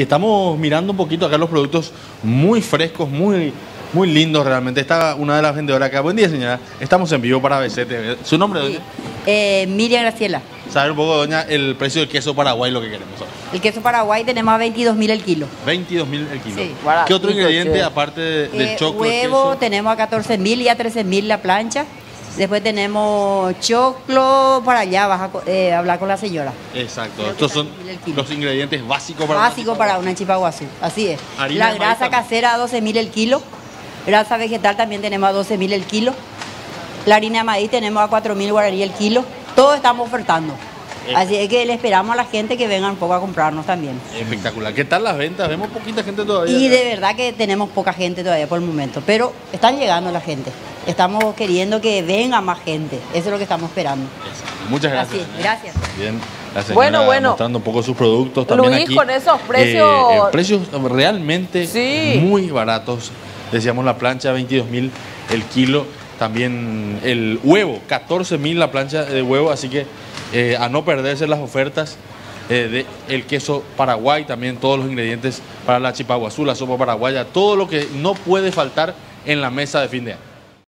Y estamos mirando un poquito acá los productos muy frescos, muy lindos realmente. Está una de las vendedoras acá. Buen día, señora. Estamos en vivo para ABC TV. ¿Su nombre, doña? Miriam Graciela. ¿Sabe un poco, doña, el precio del queso Paraguay, lo que queremos saber? El queso Paraguay tenemos a 22.000 el kilo. 22.000 el kilo. Sí. ¿Qué otro ingrediente aparte del choclo? Huevo, tenemos a 14.000 y a 13.000 la plancha. Después tenemos choclo, para allá vas a hablar con la señora. Exacto, estos son los ingredientes básicos para una chipa guazú, así es. La grasa casera a 12.000 el kilo, grasa vegetal también tenemos a 12.000 el kilo, la harina de maíz tenemos a 4.000 guaraní el kilo, todo estamos ofertando. Así es que le esperamos a la gente que venga un poco a comprarnos también. Espectacular. ¿Qué tal las ventas? Vemos poquita gente todavía. Y de verdad que tenemos poca gente todavía por el momento, pero están llegando la gente. Estamos queriendo que venga más gente. Eso es lo que estamos esperando. Exacto. Muchas gracias. Así, gracias. Bien. La señora mostrando un poco sus productos también, Luis, aquí, con esos precios. Precios realmente muy baratos. Decíamos la plancha, 22.000 el kilo. También el huevo, 14.000 la plancha de huevo. Así que a no perderse las ofertas del queso Paraguay, también todos los ingredientes para la chipa guazú, la sopa paraguaya, todo lo que no puede faltar en la mesa de fin de año.